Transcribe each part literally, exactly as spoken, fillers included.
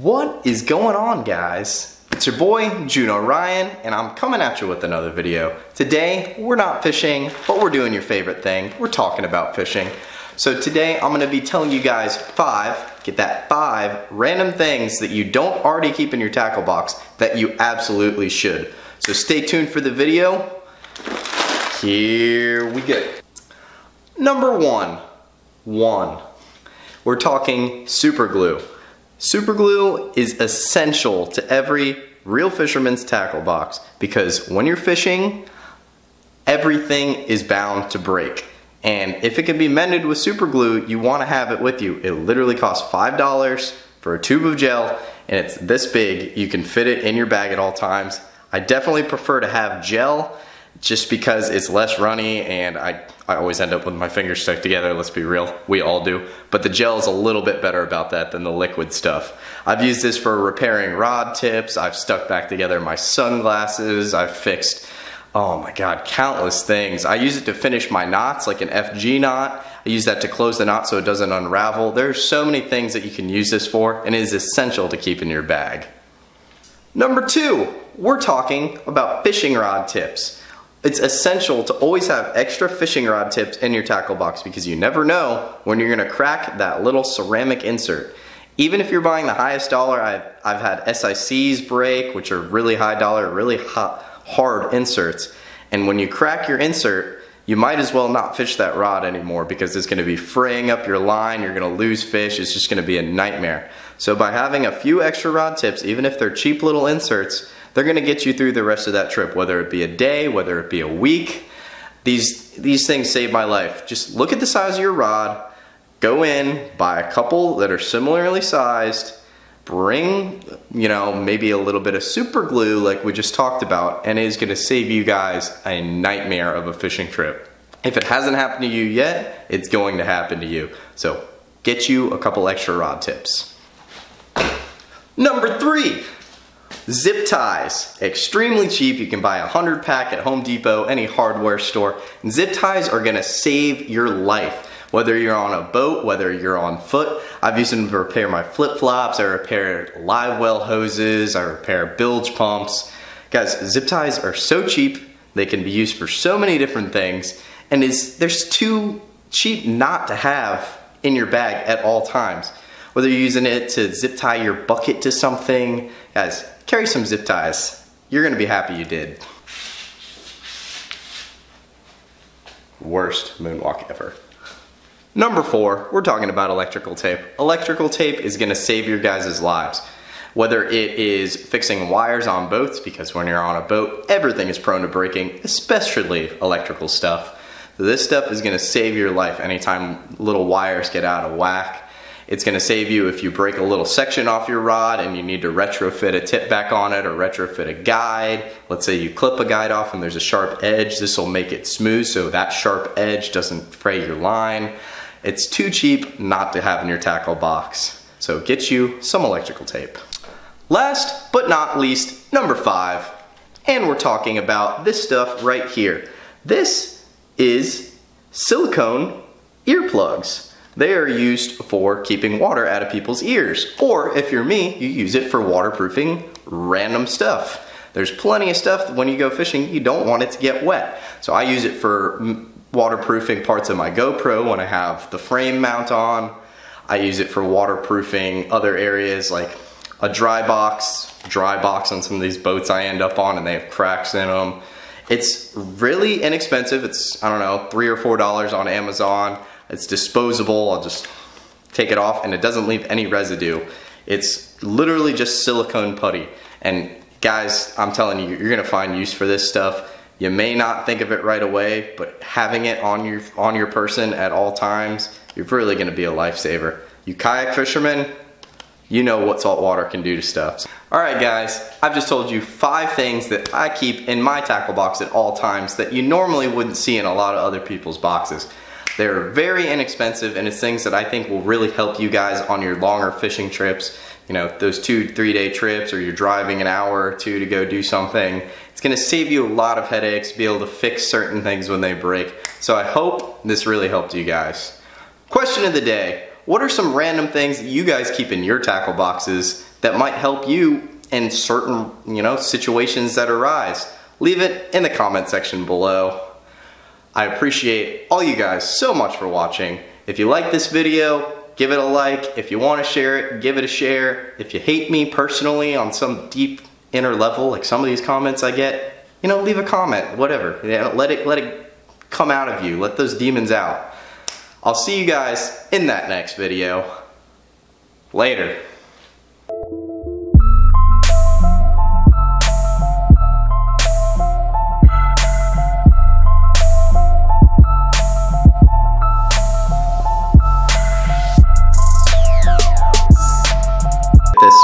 What is going on, guys? It's your boy Juno Ryan, and I'm coming at you with another video. Today we're not fishing, but we're doing your favorite thing. We're talking about fishing. So today I'm gonna be telling you guys five, get that five random things that you don't already keep in your tackle box that you absolutely should. So stay tuned for the video. Here we go. Number one, one. We're talking super glue. Super glue is essential to every real fisherman's tackle box because when you're fishing, everything is bound to break. And if it can be mended with super glue, you want to have it with you. It literally costs five dollars for a tube of gel, and it's this big. You can fit it in your bag at all times. I definitely prefer to have gel just because it's less runny, and I, I always end up with my fingers stuck together, let's be real, we all do. But the gel is a little bit better about that than the liquid stuff. I've used this for repairing rod tips, I've stuck back together my sunglasses, I've fixed, oh my god, countless things. I use it to finish my knots, like an F G knot. I use that to close the knot so it doesn't unravel. There's so many things that you can use this for, and it is essential to keep in your bag. Number two, we're talking about fishing rod tips. It's essential to always have extra fishing rod tips in your tackle box because you never know when you're gonna crack that little ceramic insert. Even if you're buying the highest dollar, I've, I've had S I Cs break, which are really high dollar, really hot, hard inserts. And when you crack your insert, you might as well not fish that rod anymore because it's gonna be fraying up your line, you're gonna lose fish, it's just gonna be a nightmare. So by having a few extra rod tips, even if they're cheap little inserts, they're gonna get you through the rest of that trip, whether it be a day, whether it be a week. These, these things save my life. Just look at the size of your rod, go in, buy a couple that are similarly sized, bring, you know, maybe a little bit of super glue like we just talked about, and it is gonna save you guys a nightmare of a fishing trip. If it hasn't happened to you yet, it's going to happen to you. So get you a couple extra rod tips. Number three. Zip ties, extremely cheap. You can buy a hundred pack at Home Depot, any hardware store. And zip ties are gonna save your life. Whether you're on a boat, whether you're on foot, I've used them to repair my flip flops, I repair live well hoses, I repair bilge pumps. Guys, zip ties are so cheap. They can be used for so many different things. And it's, they're too cheap not to have in your bag at all times. Whether you're using it to zip tie your bucket to something, guys, carry some zip ties. You're gonna be happy you did. Worst moonwalk ever. Number four, we're talking about electrical tape. Electrical tape is gonna save your guys' lives. Whether it is fixing wires on boats, because when you're on a boat, everything is prone to breaking, especially electrical stuff. So this stuff is gonna save your life anytime little wires get out of whack. It's gonna save you if you break a little section off your rod and you need to retrofit a tip back on it or retrofit a guide. Let's say you clip a guide off and there's a sharp edge. This will make it smooth so that sharp edge doesn't fray your line. It's too cheap not to have in your tackle box. So get you some electrical tape. Last but not least, number five. And we're talking about this stuff right here. This is silicone earplugs. They are used for keeping water out of people's ears. Or if you're me, you use it for waterproofing random stuff. There's plenty of stuff that when you go fishing, you don't want it to get wet. So I use it for waterproofing parts of my GoPro when I have the frame mount on. I use it for waterproofing other areas like a dry box, dry box on some of these boats I end up on and they have cracks in them. It's really inexpensive. It's, I don't know, three or four dollars on Amazon. It's disposable, I'll just take it off and it doesn't leave any residue. It's literally just silicone putty. And guys, I'm telling you, you're gonna find use for this stuff. You may not think of it right away, but having it on your, on your person at all times, you're really gonna be a lifesaver. You kayak fishermen, you know what salt water can do to stuff. All right guys, I've just told you five things that I keep in my tackle box at all times that you normally wouldn't see in a lot of other people's boxes. They're very inexpensive and it's things that I think will really help you guys on your longer fishing trips. You know, those two, three day trips or you're driving an hour or two to go do something. It's gonna save you a lot of headaches, be able to fix certain things when they break. So I hope this really helped you guys. Question of the day, what are some random things that you guys keep in your tackle boxes that might help you in certain, you know, situations that arise? Leave it in the comment section below. I appreciate all you guys so much for watching. If you like this video, give it a like. If you want to share it, give it a share. If you hate me personally on some deep inner level, like some of these comments I get, you know, leave a comment, whatever. You know, let it, let it come out of you. Let those demons out. I'll see you guys in that next video. Later.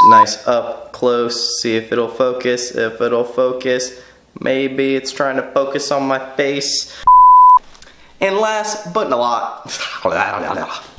Nice up close, see if it'll focus, if it'll focus. Maybe it's trying to focus on my face. And last but not least.